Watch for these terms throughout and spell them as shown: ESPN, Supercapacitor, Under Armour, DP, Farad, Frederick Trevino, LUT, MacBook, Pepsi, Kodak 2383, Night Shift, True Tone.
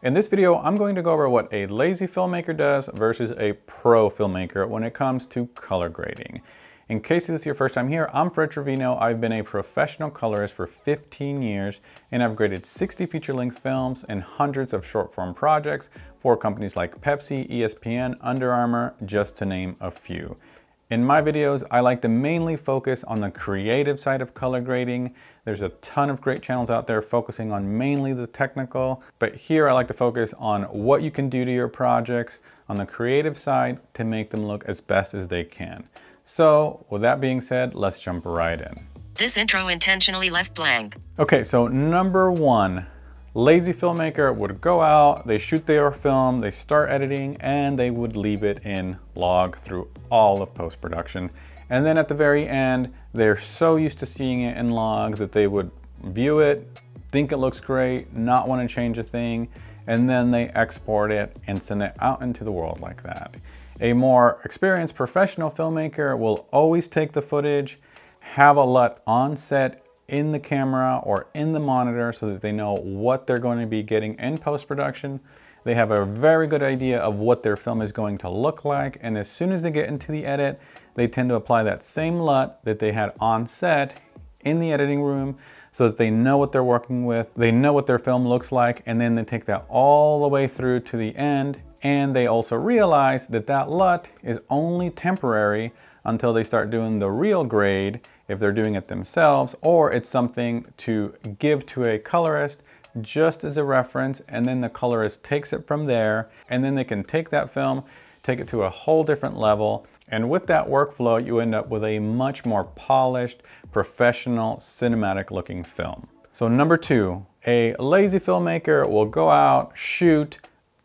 In this video, I'm going to go over what a lazy filmmaker does versus a pro filmmaker when it comes to color grading. In case this is your first time here, I'm Fred Trevino. I've been a professional colorist for 15 years, and I've graded 60 feature-length films and hundreds of short-form projects for companies like Pepsi, ESPN, Under Armour, just to name a few. In my videos, I like to mainly focus on the creative side of color grading. There's a ton of great channels out there focusing on mainly the technical, but here I like to focus on what you can do to your projects on the creative side to make them look as best as they can. So with that being said, let's jump right in. This intro intentionally left blank. Okay, so number one, lazy filmmaker would go out, they shoot their film, they start editing, and they would leave it in log through all of post-production. And then at the very end, they're so used to seeing it in log that they would view it, think it looks great, not want to change a thing, and then they export it and send it out into the world like that. A more experienced professional filmmaker will always take the footage, have a LUT on set in the camera or in the monitor so that they know what they're going to be getting in post-production. They have a very good idea of what their film is going to look like, and as soon as they get into the edit, they tend to apply that same LUT that they had on set in the editing room so that they know what they're working with, they know what their film looks like, and then they take that all the way through to the end, and they also realize that that LUT is only temporary until they start doing the real grade, if they're doing it themselves, or it's something to give to a colorist just as a reference, and then the colorist takes it from there, and then they can take that film, take it to a whole different level, and with that workflow, you end up with a much more polished, professional, cinematic looking film. So number two, a lazy filmmaker will go out, shoot,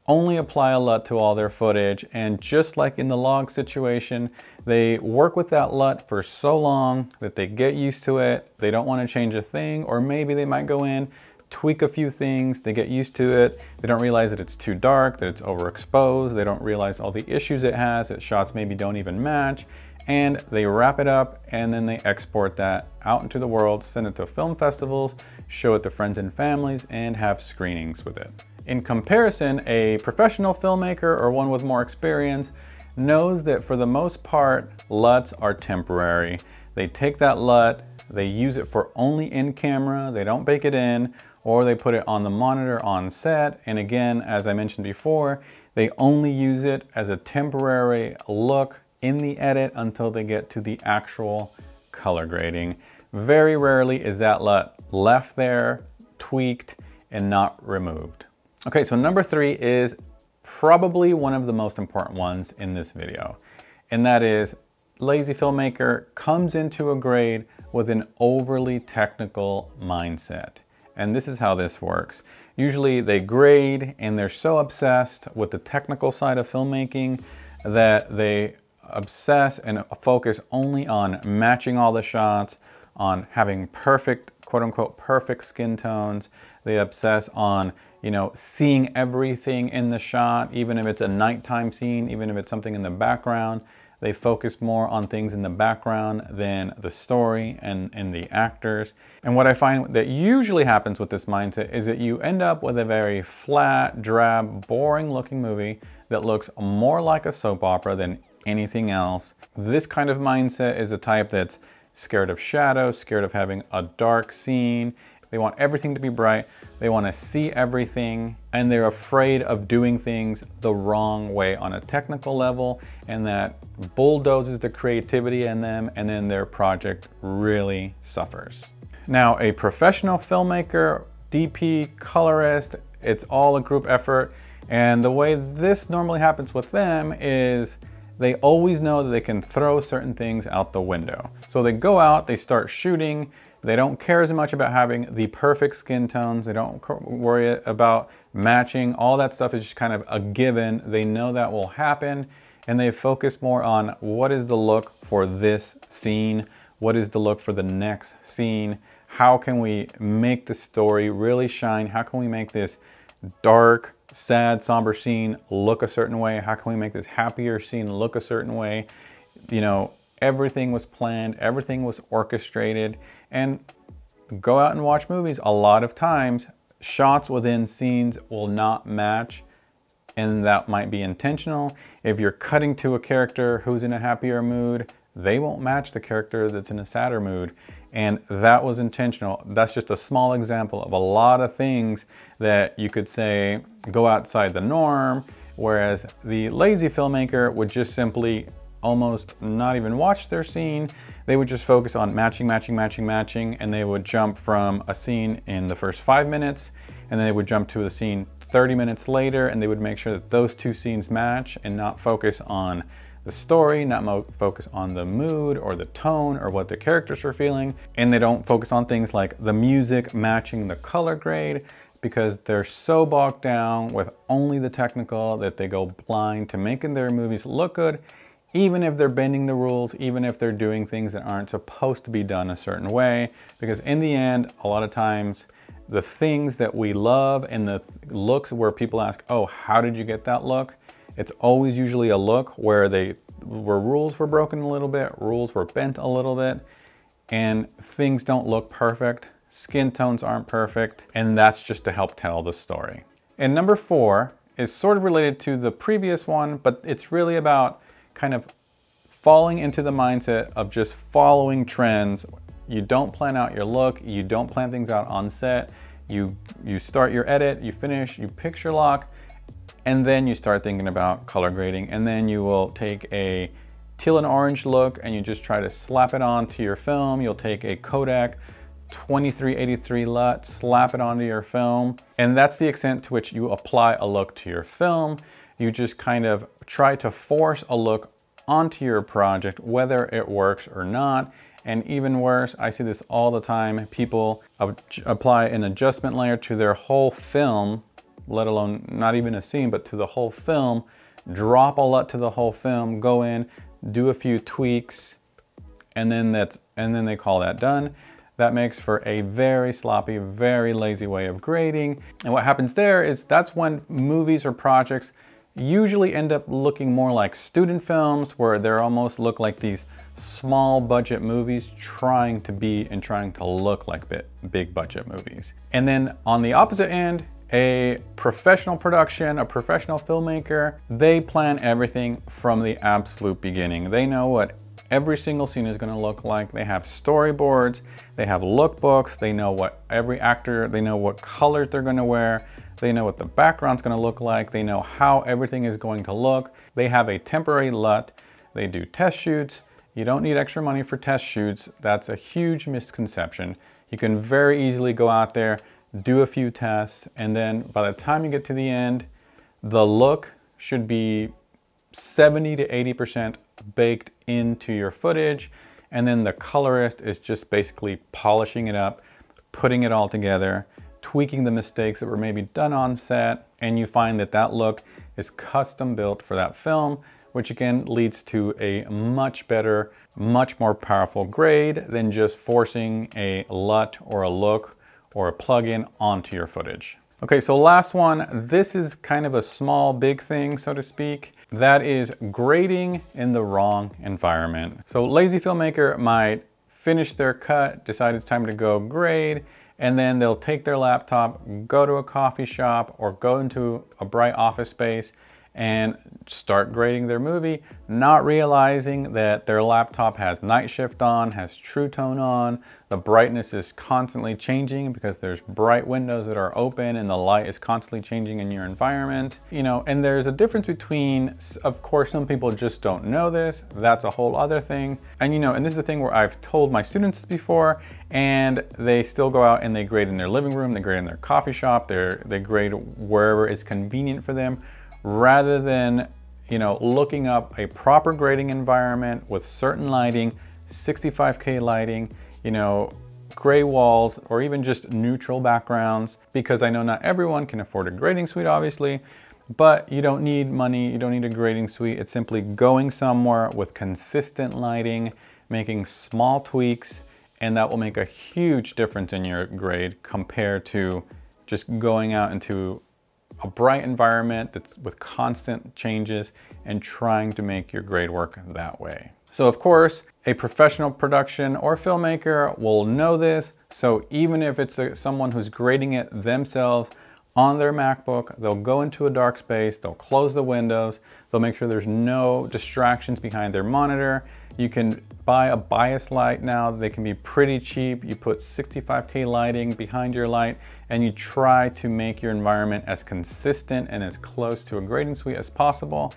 only apply a LUT to all their footage, and just like in the log situation, they work with that LUT for so long that they get used to it, they don't want to change a thing, or maybe they might go in, tweak a few things, they get used to it, they don't realize that it's too dark, that it's overexposed, they don't realize all the issues it has, that shots maybe don't even match, and they wrap it up and then they export that out into the world, send it to film festivals, show it to friends and families, and have screenings with it. In comparison, a professional filmmaker or one with more experience knows that for the most part, LUTs are temporary. They take that LUT, they use it for only in camera, they don't bake it in, or they put it on the monitor on set. And again, as I mentioned before, they only use it as a temporary look in the edit until they get to the actual color grading. Very rarely is that LUT left there, tweaked, and not removed. Okay, so number three is probably one of the most important ones in this video, and that is lazy filmmaker comes into a grade with an overly technical mindset. And this is how this works. Usually they grade and they're so obsessed with the technical side of filmmaking that they obsess and focus only on matching all the shots, on having perfect, quote unquote, perfect skin tones. They obsess on, you know, seeing everything in the shot, even if it's a nighttime scene, even if it's something in the background. They focus more on things in the background than the story and the actors. And what I find that usually happens with this mindset is that you end up with a very flat, drab, boring looking movie that looks more like a soap opera than anything else. This kind of mindset is the type that's scared of shadows, scared of having a dark scene. They want everything to be bright. They want to see everything, and they're afraid of doing things the wrong way on a technical level, and that bulldozes the creativity in them, and then their project really suffers. Now, a professional filmmaker, DP, colorist, it's all a group effort, and the way this normally happens with them is they always know that they can throw certain things out the window. So they go out, they start shooting, they don't care as much about having the perfect skin tones. They don't worry about matching. All that stuff is just kind of a given. They know that will happen, and they focus more on what is the look for this scene? What is the look for the next scene? How can we make the story really shine? How can we make this dark, sad, somber scene look a certain way? How can we make this happier scene look a certain way? You know, everything was planned, everything was orchestrated. And go out and watch movies. A lot of times, shots within scenes will not match, and that might be intentional. If you're cutting to a character who's in a happier mood, they won't match the character that's in a sadder mood, and that was intentional. That's just a small example of a lot of things that you could say go outside the norm, whereas the lazy filmmaker would just simply almost not even watch their scene. They would just focus on matching, and they would jump from a scene in the first 5 minutes, and then they would jump to the scene 30 minutes later, and they would make sure that those two scenes match and not focus on the story, not focus on the mood or the tone or what the characters are feeling. And they don't focus on things like the music matching the color grade, because they're so bogged down with only the technical that they go blind to making their movies look good, even if they're bending the rules, even if they're doing things that aren't supposed to be done a certain way. Because in the end, a lot of times, the things that we love and the looks where people ask, oh, how did you get that look? It's always usually a look where rules were broken a little bit, rules were bent a little bit, and things don't look perfect. Skin tones aren't perfect, and that's just to help tell the story. And number four is sort of related to the previous one, but it's really about kind of falling into the mindset of just following trends. You don't plan out your look, you don't plan things out on set, you start your edit, you finish, you picture lock, and then you start thinking about color grading, and then you will take a teal and orange look and you just try to slap it onto your film. You'll take a Kodak 2383 LUT, slap it onto your film, and that's the extent to which you apply a look to your film. You just kind of try to force a look onto your project, whether it works or not. And even worse, I see this all the time, people apply an adjustment layer to their whole film, let alone not even a scene, but to the whole film, drop a LUT to the whole film, go in, do a few tweaks, and then they call that done. That makes for a very sloppy, very lazy way of grading. And what happens there is that's when movies or projects usually end up looking more like student films, where they almost look like these small budget movies trying to be and trying to look like big budget movies. And then on the opposite end, a professional production, a professional filmmaker, they plan everything from the absolute beginning. They know what every single scene is going to look like. They have storyboards, they have lookbooks, they know what every actor, they know what colors they're going to wear, they know what the background's going to look like, they know how everything is going to look. They have a temporary LUT, they do test shoots. You don't need extra money for test shoots. That's a huge misconception. You can very easily go out there, do a few tests, and then by the time you get to the end, the look should be 70 to 80% baked into your footage, and then the colorist is just basically polishing it up, putting it all together, tweaking the mistakes that were maybe done on set, and you find that that look is custom built for that film, which again leads to a much better, much more powerful grade than just forcing a LUT or a look or a plugin onto your footage. Okay, so last one, this is kind of a small big thing, so to speak. That is grading in the wrong environment. So lazy filmmaker might finish their cut, decide it's time to go grade, and then they'll take their laptop, go to a coffee shop or go into a bright office space and start grading their movie, not realizing that their laptop has Night Shift on, has True Tone on, the brightness is constantly changing because there's bright windows that are open and the light is constantly changing in your environment. You know, and there's a difference between, of course, some people just don't know this, that's a whole other thing. And you know, and this is the thing where I've told my students before, and they still go out and they grade in their living room, they grade in their coffee shop, they grade wherever is convenient for them, rather than, you know, looking up a proper grading environment with certain lighting, 65K lighting, you know, gray walls, or even just neutral backgrounds, because I know not everyone can afford a grading suite, obviously, but you don't need money, you don't need a grading suite. It's simply going somewhere with consistent lighting, making small tweaks, and that will make a huge difference in your grade compared to just going out into a bright environment that's with constant changes and trying to make your grade work that way. So of course, a professional production or filmmaker will know this. So even if it's someone who's grading it themselves on their MacBook, they'll go into a dark space, they'll close the windows, they'll make sure there's no distractions behind their monitor. You can buy a bias light now. They can be pretty cheap. You put 65K lighting behind your light and you try to make your environment as consistent and as close to a grading suite as possible.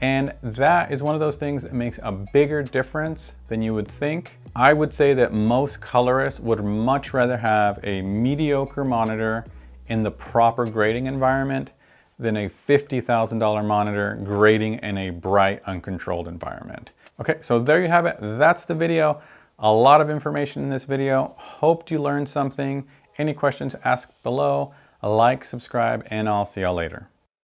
And that is one of those things that makes a bigger difference than you would think. I would say that most colorists would much rather have a mediocre monitor in the proper grading environment than a $50,000 monitor grading in a bright, uncontrolled environment. Okay, so there you have it. That's the video. A lot of information in this video. Hope you learned something. Any questions, ask below. Like, subscribe, and I'll see y'all later.